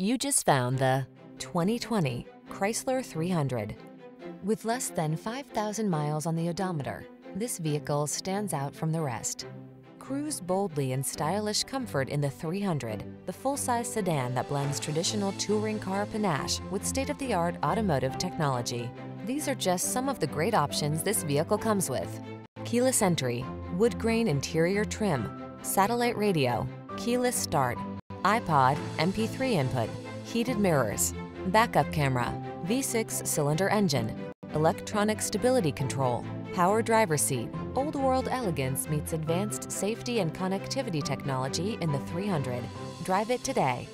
You just found the 2020 Chrysler 300. With less than 5,000 miles on the odometer, this vehicle stands out from the rest. Cruise boldly in stylish comfort in the 300, the full-size sedan that blends traditional touring car panache with state-of-the-art automotive technology. These are just some of the great options this vehicle comes with: keyless entry, wood grain interior trim, satellite radio, keyless start, iPod, MP3 input, heated mirrors, backup camera, V6 cylinder engine, electronic stability control, power driver seat. Old world elegance meets advanced safety and connectivity technology in the 300. Drive it today.